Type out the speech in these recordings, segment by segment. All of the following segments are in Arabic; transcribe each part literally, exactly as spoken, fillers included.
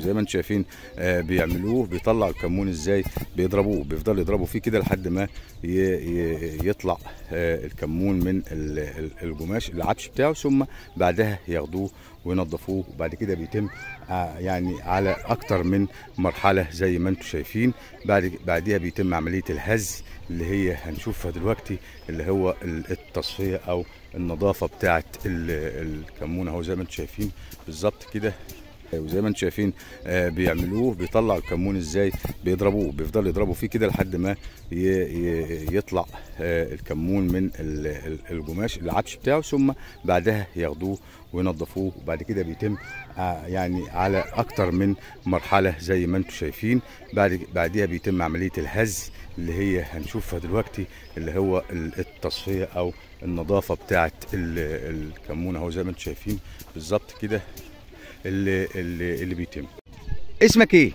وزي ما انتم شايفين بيعملوه، بيطلعوا الكمون ازاي، بيضربوه، بيفضلوا يضربوا فيه كده لحد ما يطلع الكمون من القماش العفش بتاعه، ثم بعدها ياخدوه وينظفوه، وبعد كده بيتم يعني على اكتر من مرحله زي ما انتم شايفين. بعد بعديها بيتم عمليه الهز اللي هي هنشوفها دلوقتي، اللي هو التصفيه او النظافه بتاعه الكمون اهو زي ما انتم شايفين بالظبط كده. وزي ما انتم شايفين بيعملوه، بيطلعوا الكمون ازاي، بيضربوه، بيفضلوا يضربوا فيه كده لحد ما يطلع الكمون من القماش العفش بتاعه، ثم بعدها ياخدوه وينظفوه، وبعد كده بيتم يعني على اكتر من مرحله زي ما انتم شايفين. بعد بعديها بيتم عمليه الهز اللي هي هنشوفها دلوقتي، اللي هو التصفيه او النظافه بتاعه الكمون اهو زي ما انتم شايفين بالظبط كده اللي اللي اللي بيتم. اسمك ايه؟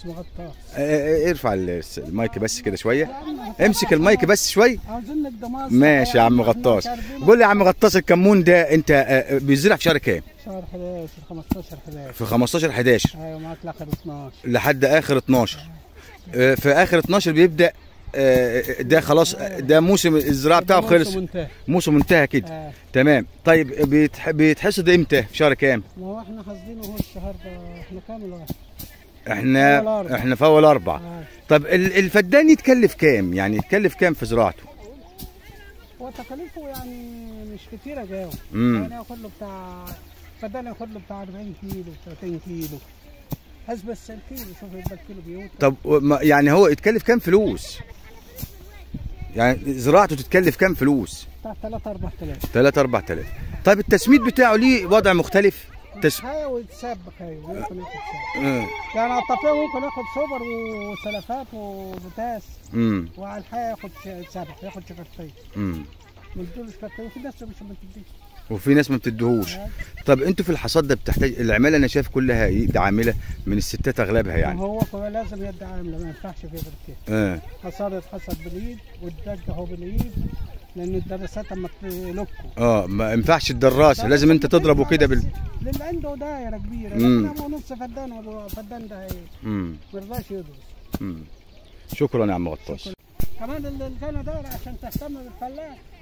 اسمه غطاس. اه ارفع المايك بس كده شويه، امسك المايك بس شويه. ماشي يا عم غطاس. قول لي يا عم غطاس، الكمون ده انت اه بيزرع في شهر كام؟ شهر احداشر، في خمستاشر احداشر. في خمستاشر احداشر. ايوه معاك لاخر اتناشر. لحد اخر اتناشر. اه في اخر اتناشر بيبدا اه ده خلاص، ده موسم الزراعه بتاعه خلص. موسم انتهى. موسم انتهى كده. اه. تمام. طيب بيتح... بيتحصد امتى؟ في شهر كام؟ ما هو احنا حاصدينه اهو الشهر ده، احنا كام الوقت؟ احنا فول احنا في اول اربعه. آه. طب الفدان يتكلف كام؟ يعني يتكلف كام في زراعته؟ هو تكاليفه يعني مش كتيره جاوه، يعني ياخد له بتاع الفدان ياخد له بتاع اربعين كيلو تلاتين كيلو حسب السنتين، شوف يبقى الكيلو بيوت. طب يعني هو يتكلف كام فلوس؟ يعني زراعته تتكلف كام فلوس؟ بتاع تلاتة اربعة آلاف. تلاتة اربعة آلاف. طب التسميد بتاعه ليه وضع مختلف؟ تس... حاول تسبك ايوه ممكن ياخد سبك. آه. يعني على الطفيل ممكن ياخد سوبر وسلفات وبوتاس، وعلى الحياه ياخد سبك، ياخد شكرتين. امم ما بتدوش شكرتين، وفي ناس مش ما بتديش. وفي ناس ما بتديهوش. آه. طب انتوا في الحصاد ده بتحتاج العماله، انا شايف كلها يد عامله من الستات اغلبها يعني. هو لازم يد عامله، ما ينفعش فيه غير كده. اه حصاد يتحصد باليد والدج اهو باليد، لأن الدراسات أما تلكوا. اه ما ينفعش الدراسة، لازم أنت تضربه كده بال اللي عنده دايرة كبيرة، لكن هو نص فدان والفدان ده ما يرضاش يدرس. شكرا يا عم غطاس. كمان اللي كان دايرة عشان تهتم بالفلاح.